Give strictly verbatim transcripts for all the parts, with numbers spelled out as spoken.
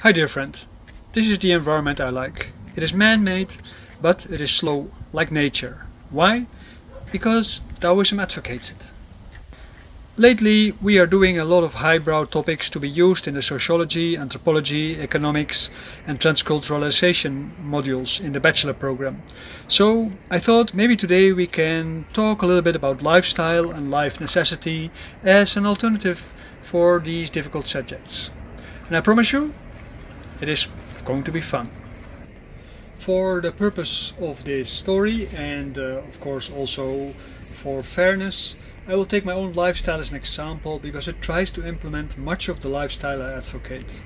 Hi dear friends, this is the environment I like. It is man-made, but it is slow, like nature. Why? Because Taoism advocates it. Lately we are doing a lot of highbrow topics to be used in the sociology, anthropology, economics and transculturalization modules in the bachelor program. So I thought maybe today we can talk a little bit about lifestyle and life necessity as an alternative for these difficult subjects. And I promise you, it is going to be fun. For the purpose of this story and uh, of course also for fairness, I will take my own lifestyle as an example because it tries to implement much of the lifestyle I advocate.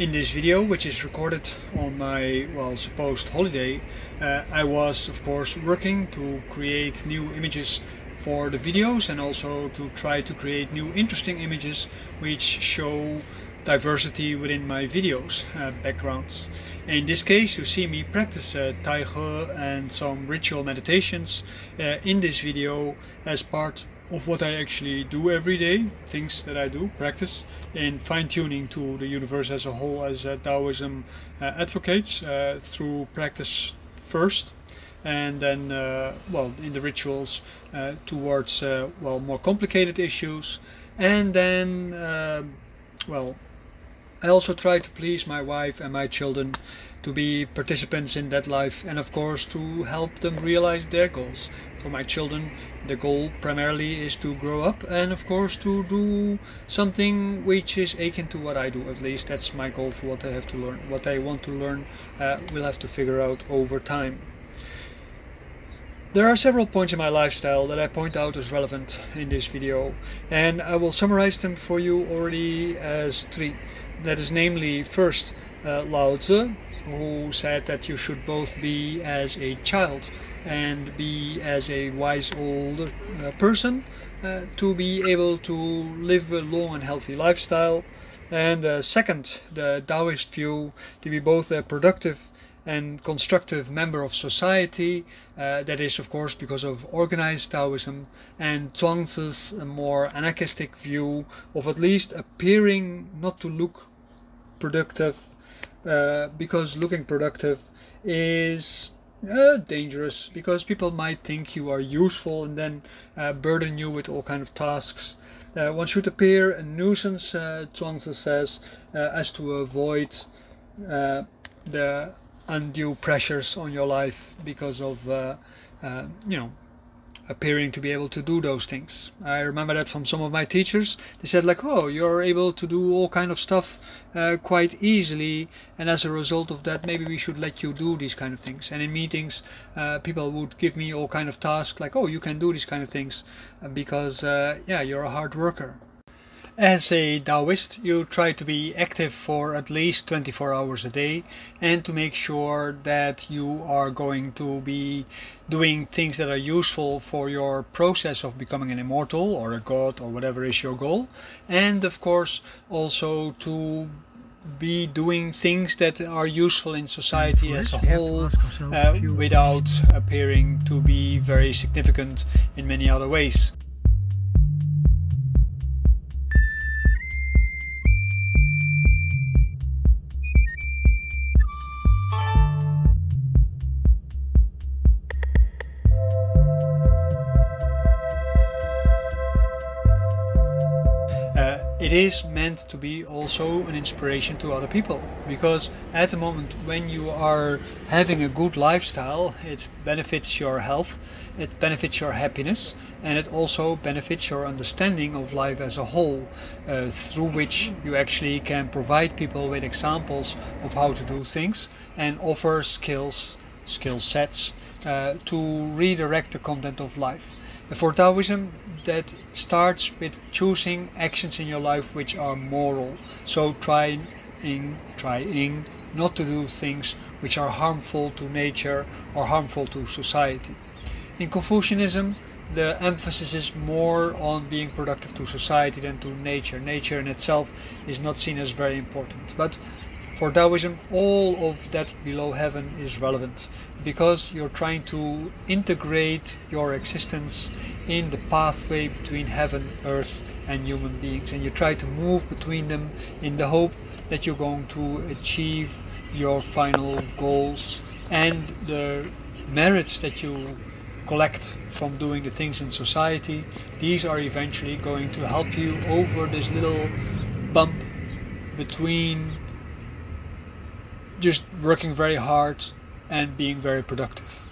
In this video, which is recorded on my, well, supposed holiday, uh, I was of course working to create new images for the videos and also to try to create new interesting images which show diversity within my videos, uh, backgrounds. In this case you see me practice uh, Tai He and some ritual meditations uh, in this video as part of what I actually do every day, things that I do, practice, in fine-tuning to the universe as a whole as uh, Taoism uh, advocates uh, through practice first and then, uh, well, in the rituals uh, towards, uh, well, more complicated issues and then, uh, well, I also try to please my wife and my children to be participants in that life and of course to help them realize their goals. For my children, the goal primarily is to grow up and of course to do something which is akin to what I do. At least that's my goal for what I have to learn. What I want to learn uh, we'll have to figure out over time. There are several points in my lifestyle that I point out as relevant in this video, and I will summarize them for you already as three. That is namely, first, uh, Lao Tzu, who said that you should both be as a child and be as a wise older uh, person uh, to be able to live a long and healthy lifestyle. And uh, second, the Daoist view, to be both a productive and constructive member of society, uh, that is of course because of organized Taoism, and Zhuangzi's more anarchistic view of at least appearing not to look productive, uh, because looking productive is uh, dangerous, because people might think you are useful and then uh, burden you with all kind of tasks. Uh, one should appear a nuisance, uh, Zhuangzi says, uh, as to avoid uh, the undue pressures on your life because of uh, uh, you know, appearing to be able to do those things. I remember that from some of my teachers. They said like, oh, you're able to do all kind of stuff uh, quite easily, and as a result of that maybe we should let you do these kind of things. And in meetings uh, people would give me all kind of tasks like, oh, you can do these kind of things because uh, yeah, you're a hard worker. As a Taoist, you try to be active for at least twenty-four hours a day and to make sure that you are going to be doing things that are useful for your process of becoming an immortal or a god or whatever is your goal, and of course also to be doing things that are useful in society as a whole uh, without appearing to be very significant in many other ways. It is meant to be also an inspiration to other people, because at the moment when you are having a good lifestyle, it benefits your health, it benefits your happiness, and it also benefits your understanding of life as a whole, uh, through which you actually can provide people with examples of how to do things and offer skills, skill sets, uh, to redirect the content of life. For Taoism, that starts with choosing actions in your life which are moral. So trying, trying not to do things which are harmful to nature or harmful to society. In Confucianism, the emphasis is more on being productive to society than to nature. Nature in itself is not seen as very important. But For Taoism, all of that below heaven is relevant, because you're trying to integrate your existence in the pathway between heaven, earth and human beings, and you try to move between them in the hope that you're going to achieve your final goals and the merits that you collect from doing the things in society. These are eventually going to help you over this little bump between just working very hard and being very productive.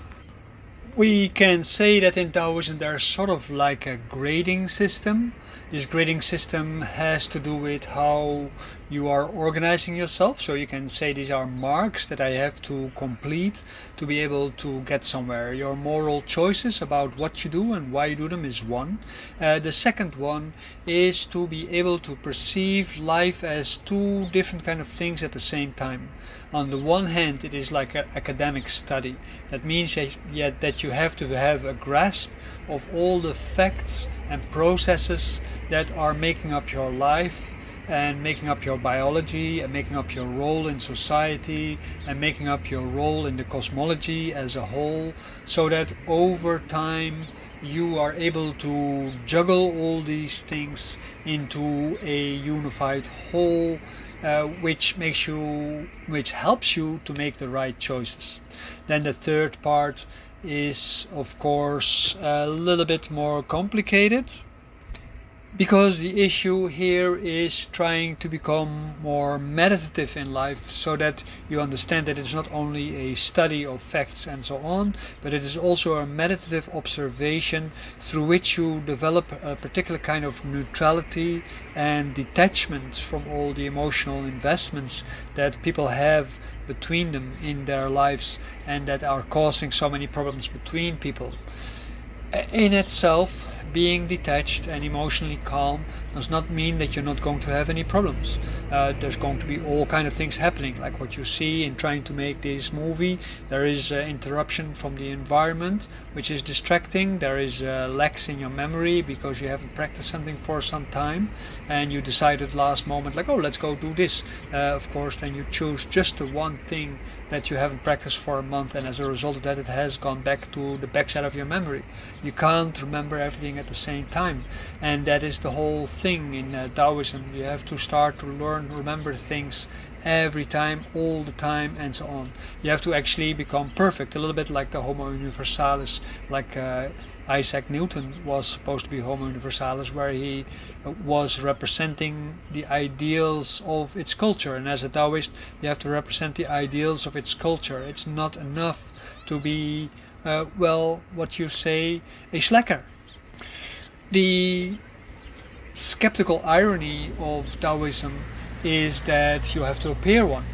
We can say that in Taoism there's sort of like a grading system. This grading system has to do with how you are organizing yourself, so you can say these are marks that I have to complete to be able to get somewhere. Your moral choices about what you do and why you do them is one. Uh, the second one is to be able to perceive life as two different kind of things at the same time. On the one hand, it is like an academic study. That means yet that you have to have a grasp of all the facts and processes that are making up your life, and making up your biology, and making up your role in society, and making up your role in the cosmology as a whole, so that over time you are able to juggle all these things into a unified whole, uh, which makes you, which helps you to make the right choices. Then the third part is, of course, a little bit more complicated, because the issue here is trying to become more meditative in life, so that you understand that it's not only a study of facts and so on, but it is also a meditative observation through which you develop a particular kind of neutrality and detachment from all the emotional investments that people have between them in their lives and that are causing so many problems between people. In itself, being detached and emotionally calm does not mean that you're not going to have any problems. Uh, there's going to be all kind of things happening, like what you see in trying to make this movie. There is uh, interruption from the environment, which is distracting. There is uh, lacks in your memory because you haven't practiced something for some time, and you decided last moment, like, oh, let's go do this. Uh, of course, then you choose just the one thing that you haven't practiced for a month, and as a result of that, it has gone back to the backside of your memory. You can't remember everything at the same time, and that is the whole thing in uh, Taoism. You have to start to learn, remember things every time, all the time, and so on. You have to actually become perfect, a little bit like the Homo Universalis, like uh, Isaac Newton was supposed to be Homo Universalis, where he was representing the ideals of its culture, and as a Taoist you have to represent the ideals of its culture. It's not enough to be, uh, well, what you say, a slacker. The skeptical irony of Taoism is that you have to appear one.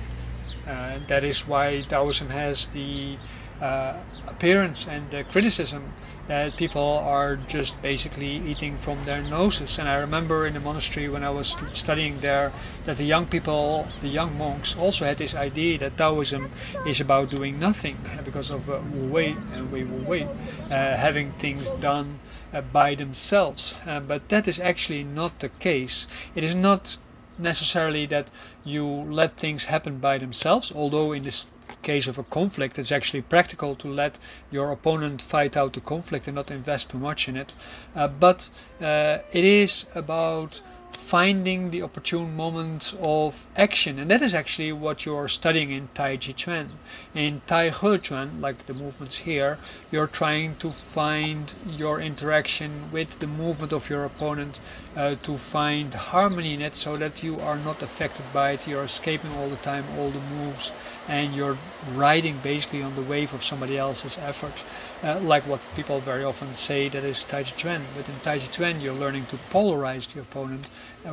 Uh, that is why Taoism has the uh, appearance and the criticism that people are just basically eating from their noses. And I remember in the monastery when I was studying there that the young people, the young monks, also had this idea that Taoism is about doing nothing because of uh, Wu Wei and Wei Wu Wei, uh, having things done uh, by themselves. Uh, but that is actually not the case. It is not necessarily that you let things happen by themselves, although in this case of a conflict it's actually practical to let your opponent fight out the conflict and not invest too much in it, uh, but uh, it is about finding the opportune moment of action, and that is actually what you're studying in Tai Chi Chuan. In Tai He Chuan, like the movements here, you're trying to find your interaction with the movement of your opponent, uh, to find harmony in it so that you are not affected by it, you're escaping all the time, all the moves, and you're riding basically on the wave of somebody else's effort, uh, like what people very often say that is Tai Chi Chuan. But in Tai Chi Chuan you're learning to polarize the opponent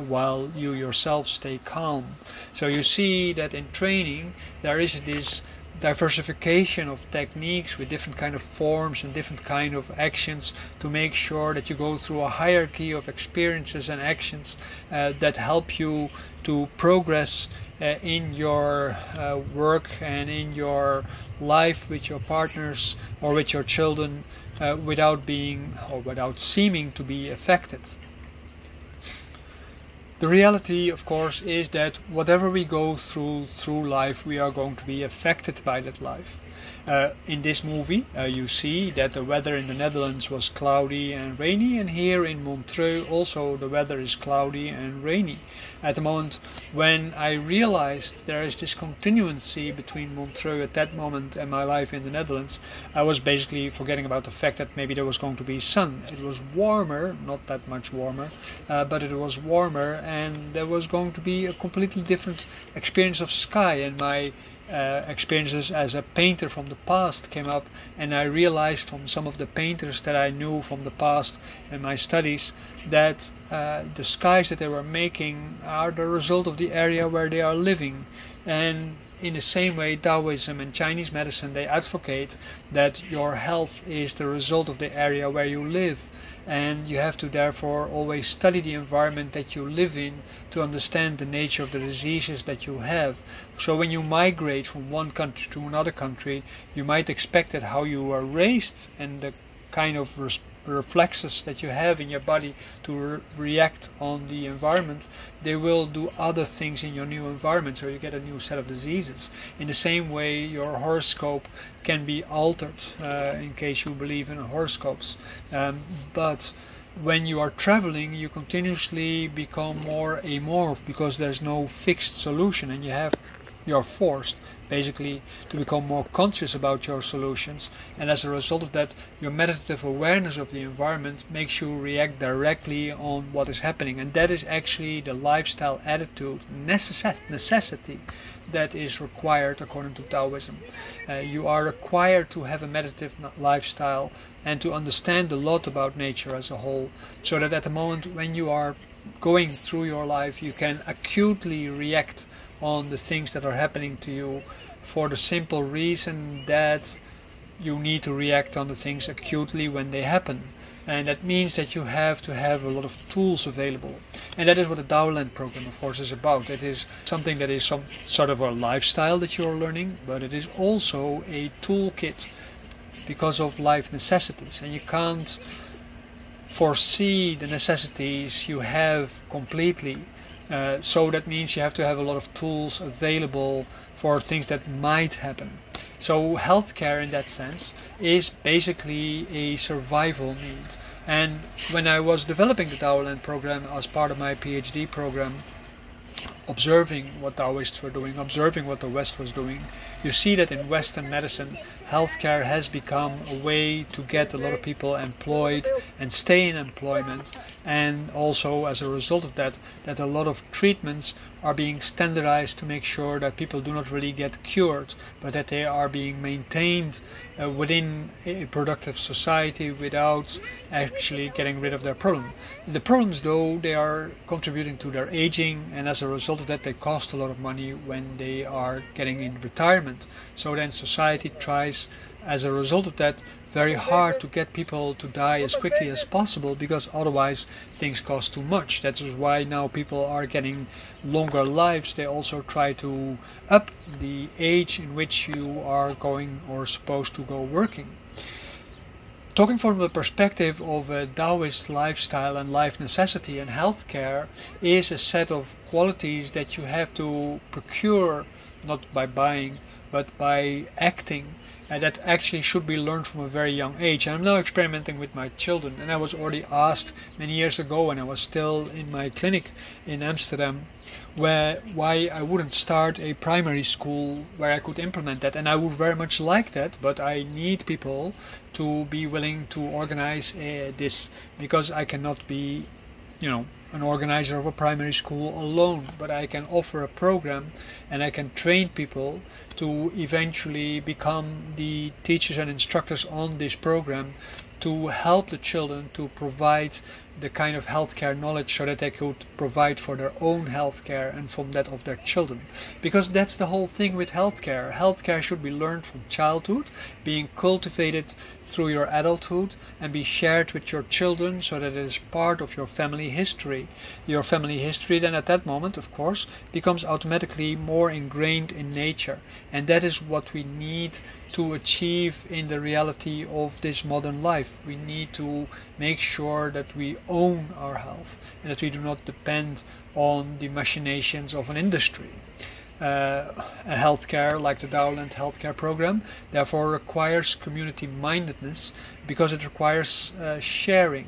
while you yourself stay calm. So you see that in training there is this diversification of techniques with different kind of forms and different kind of actions to make sure that you go through a hierarchy of experiences and actions uh, that help you to progress uh, in your uh, work and in your life with your partners or with your children uh, without being or without seeming to be affected. The reality, of course, is that whatever we go through through life, we are going to be affected by that life. Uh, in this movie, uh, you see that the weather in the Netherlands was cloudy and rainy, and here in Montreux also the weather is cloudy and rainy. At the moment when I realized there is this continuancy between Montreux at that moment and my life in the Netherlands, I was basically forgetting about the fact that maybe there was going to be sun. It was warmer, not that much warmer, uh, but it was warmer, and there was going to be a completely different experience of sky. And my uh, experiences as a painter from the past came up, and I realized from some of the painters that I knew from the past and my studies that uh, the skies that they were making are the result of the area where they are living. And in the same way, Taoism and Chinese medicine, they advocate that your health is the result of the area where you live, and you have to therefore always study the environment that you live in to understand the nature of the diseases that you have. So when you migrate from one country to another country, you might expect that how you are raised and the kind of response reflexes that you have in your body to re react on the environment, they will do other things in your new environment, so you get a new set of diseases. In the same way, your horoscope can be altered uh, in case you believe in horoscopes. Um, but when you are traveling, you continuously become more amorph because there's no fixed solution, and you have you're forced basically to become more conscious about your solutions, and as a result of that, your meditative awareness of the environment makes you react directly on what is happening. And that is actually the lifestyle attitude, necess necessity that is required according to Taoism. Uh, you are required to have a meditative lifestyle and to understand a lot about nature as a whole, so that at the moment when you are going through your life, you can acutely react on the things that are happening to you, for the simple reason that you need to react on the things acutely when they happen. And that means that you have to have a lot of tools available. And that is what the Daoland program, of course, is about. It is something that is some sort of a lifestyle that you're learning, but it is also a toolkit because of life necessities. And you can't foresee the necessities you have completely. Uh, so that means you have to have a lot of tools available for things that might happen. So healthcare in that sense is basically a survival need. And when I was developing the Daoland program as part of my PhD program, observing what Taoists were doing, observing what the West was doing, you see that in Western medicine, healthcare has become a way to get a lot of people employed and stay in employment, and also as a result of that, that a lot of treatments are being standardized to make sure that people do not really get cured, but that they are being maintained uh, within a productive society without actually getting rid of their problem. The problems, though, they are contributing to their aging, and as a result of that, they cost a lot of money when they are getting in retirement. So then society tries, as a result of that, very hard to get people to die as quickly as possible, because otherwise things cost too much. That is why now people are getting longer lives. They also try to up the age in which you are going or supposed to go working. Talking from the perspective of a Taoist lifestyle and life necessity, and healthcare is a set of qualities that you have to procure, not by buying, but by acting. And that actually should be learned from a very young age. And I'm now experimenting with my children, and I was already asked many years ago when I was still in my clinic in Amsterdam where why I wouldn't start a primary school where I could implement that. And I would very much like that, but I need people to be willing to organize uh, this, because I cannot be, you know, an organizer of a primary school alone, but I can offer a program and I can train people to eventually become the teachers and instructors on this program, to help the children to provide the kind of healthcare knowledge so that they could provide for their own healthcare and from that of their children. Because that's the whole thing with healthcare. Healthcare should be learned from childhood, being cultivated through your adulthood, and be shared with your children so that it is part of your family history. Your family history then at that moment, of course, becomes automatically more ingrained in nature. And that is what we need to achieve in the reality of this modern life. life, we need to make sure that we own our health and that we do not depend on the machinations of an industry. Uh, a healthcare like the Daoland Healthcare program therefore requires community-mindedness because it requires uh, sharing.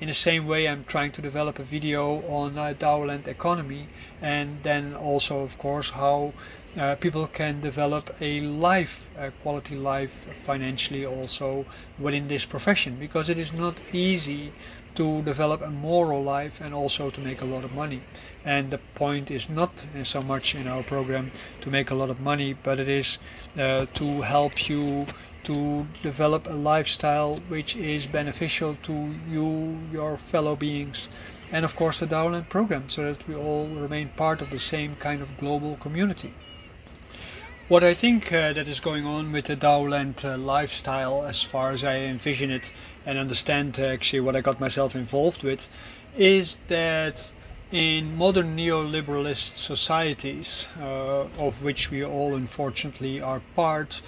In the same way, I'm trying to develop a video on uh, Daoland economy, and then also, of course, how uh, people can develop a life, a quality life financially also within this profession, because it is not easy to develop a moral life and also to make a lot of money. And the point is not so much in our program to make a lot of money, but it is uh, to help you to develop a lifestyle which is beneficial to you, your fellow beings, and of course the Daoland program, so that we all remain part of the same kind of global community. What I think uh, that is going on with the Daoland uh, lifestyle, as far as I envision it and understand uh, actually what I got myself involved with, is that in modern neoliberalist societies, uh, of which we all unfortunately are part,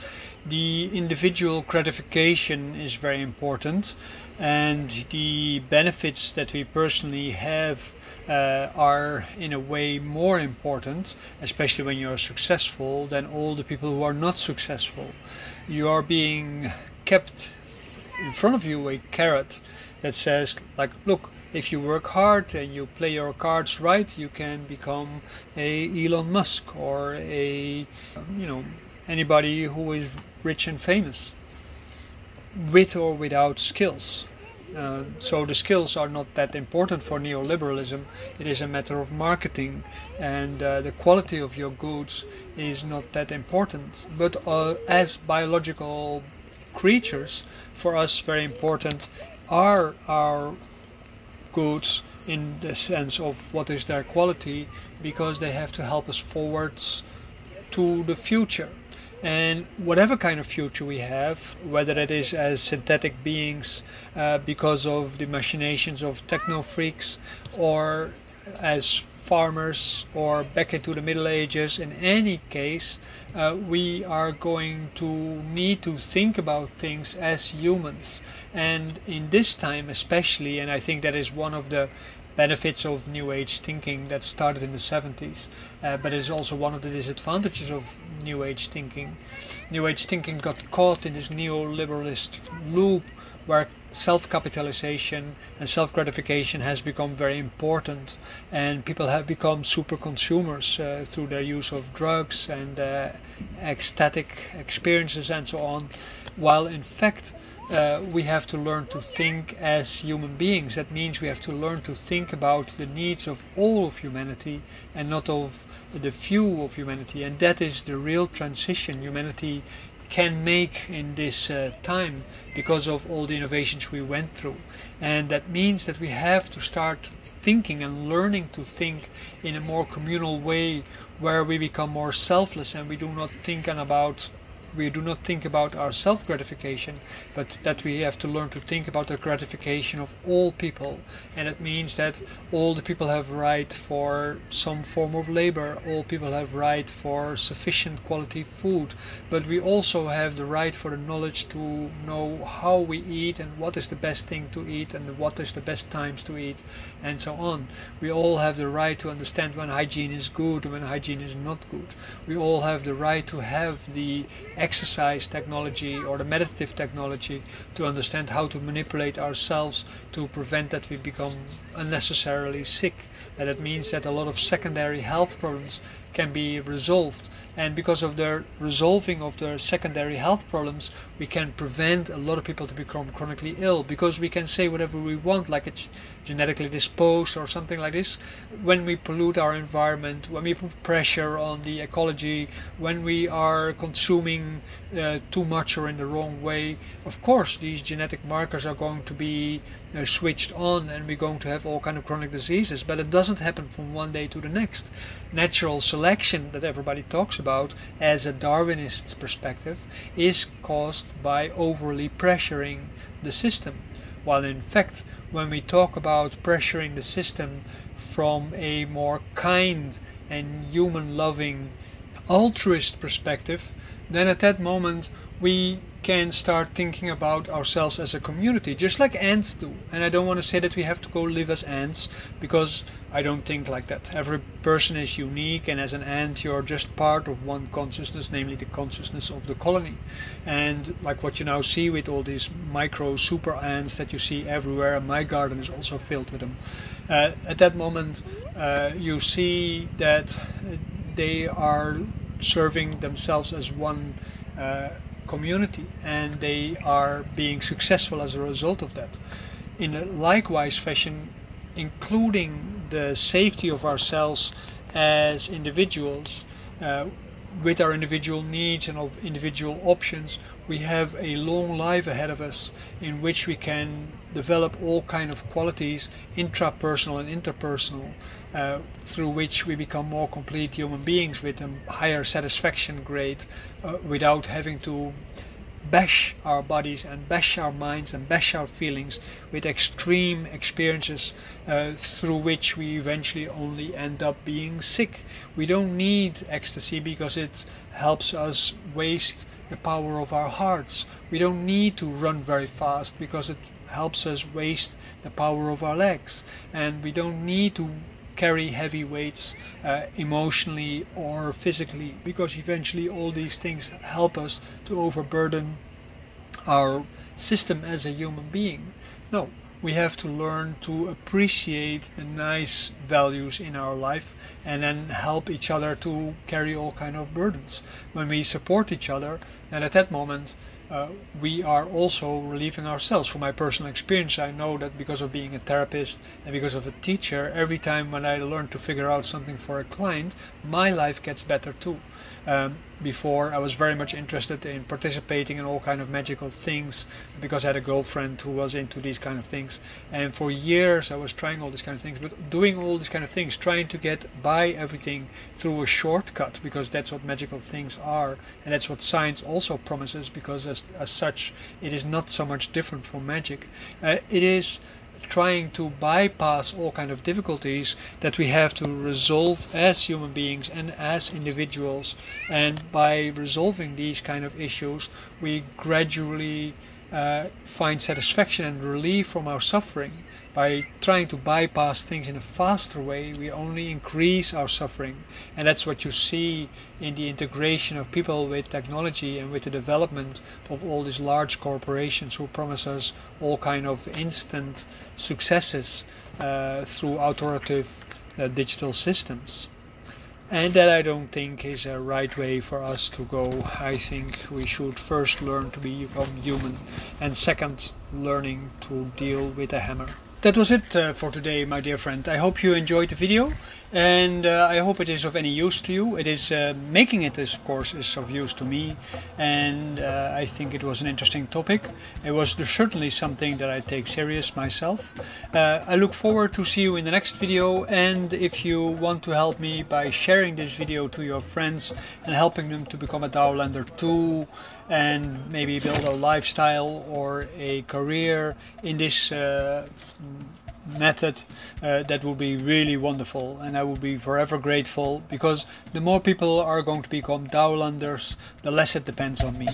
the individual gratification is very important, and the benefits that we personally have Uh, are in a way more important, especially when you're successful, than all the people who are not successful. You are being kept in front of you a carrot that says, like, look, if you work hard and you play your cards right, you can become a Elon Musk or a, you know, anybody who is rich and famous, with or without skills. Uh, so the skills are not that important for neoliberalism. It is a matter of marketing, and uh, the quality of your goods is not that important. But uh, as biological creatures, for us very important are our goods in the sense of what is their quality, because they have to help us forwards to the future. And whatever kind of future we have, whether it is as synthetic beings uh, because of the machinations of techno-freaks, or as farmers, or back into the Middle Ages, in any case, uh, we are going to need to think about things as humans. And in this time especially, and I think that is one of the benefits of New Age thinking that started in the seventies, uh, but is also one of the disadvantages of New Age thinking. New Age thinking got caught in this neoliberalist loop where self-capitalization and self-gratification has become very important, and people have become super consumers uh, through their use of drugs and uh, ecstatic experiences and so on, while in fact Uh, we have to learn to think as human beings. That means we have to learn to think about the needs of all of humanity and not of the few of humanity. And that is the real transition humanity can make in this uh, time, because of all the innovations we went through. And that means that we have to start thinking and learning to think in a more communal way, where we become more selfless and we do not think about We do not think about our self-gratification, but that we have to learn to think about the gratification of all people. And it means that all the people have right for some form of labor, all people have right for sufficient quality food, but we also have the right for the knowledge to know how we eat and what is the best thing to eat and what is the best times to eat and so on. We all have the right to understand when hygiene is good and when hygiene is not good. We all have the right to have the exercise technology or the meditative technology to understand how to manipulate ourselves to prevent that we become unnecessarily sick. And that means that a lot of secondary health problems can be resolved, and because of the resolving of the secondary health problems, we can prevent a lot of people to become chronically ill, because we can say whatever we want, like it's genetically disposed or something like this. When we pollute our environment, when we put pressure on the ecology, when we are consuming uh, too much or in the wrong way, of course these genetic markers are going to be uh, switched on, and we're going to have all kind of chronic diseases. But it doesn't happen from one day to the next. Natural selection, that everybody talks about as a Darwinist perspective, is caused by overly pressuring the system. While in fact, when we talk about pressuring the system from a more kind and human loving altruist perspective, then at that moment we can start thinking about ourselves as a community, just like ants do. And I don't want to say that we have to go live as ants, because I don't think like that. Every person is unique, and as an ant you're just part of one consciousness, namely the consciousness of the colony. And like what you now see with all these micro super ants that you see everywhere, and my garden is also filled with them. Uh, at that moment uh, you see that they are serving themselves as one uh, community, and they are being successful as a result of that. In a likewise fashion, including the safety of ourselves as individuals, uh, with our individual needs and of individual options, we have a long life ahead of us in which we can develop all kind of qualities, intrapersonal and interpersonal, uh, through which we become more complete human beings with a higher satisfaction grade, uh, without having to bash our bodies and bash our minds and bash our feelings with extreme experiences uh, through which we eventually only end up being sick. We don't need ecstasy because it helps us waste the power of our hearts. We don't need to run very fast because it helps us waste the power of our legs. And we don't need to carry heavy weights uh, emotionally or physically, because eventually all these things help us to overburden our system as a human being. No, we have to learn to appreciate the nice values in our life and then help each other to carry all kind of burdens. When we support each other, and at that moment Uh, we are also relieving ourselves. From my personal experience, I know that because of being a therapist and because of a teacher, every time when I learn to figure out something for a client, my life gets better too. Um, before, I was very much interested in participating in all kind of magical things because I had a girlfriend who was into these kind of things, and for years I was trying all these kind of things, but doing all these kind of things, trying to get by everything through a shortcut, because that's what magical things are, and that's what science also promises, because as As such, it is not so much different from magic. Uh, it is trying to bypass all kind of difficulties that we have to resolve as human beings and as individuals. And by resolving these kind of issues, we gradually uh, find satisfaction and relief from our suffering. By trying to bypass things in a faster way, we only increase our suffering. And that's what you see in the integration of people with technology and with the development of all these large corporations who promise us all kind of instant successes uh, through authoritative uh, digital systems. And that I don't think is a right way for us to go. I think we should first learn to become human, and second, learning to deal with a hammer. That was it uh, for today, my dear friend. I hope you enjoyed the video, and uh, I hope it is of any use to you. It is uh, making it, is, of course, is of use to me, and uh, I think it was an interesting topic. It was certainly something that I take serious myself. Uh, I look forward to see you in the next video, and if you want to help me by sharing this video to your friends and helping them to become a Daolander too, and maybe build a lifestyle or a career in this uh, method, uh, that would be really wonderful, and I would be forever grateful, because the more people are going to become Daolanders, the less it depends on me.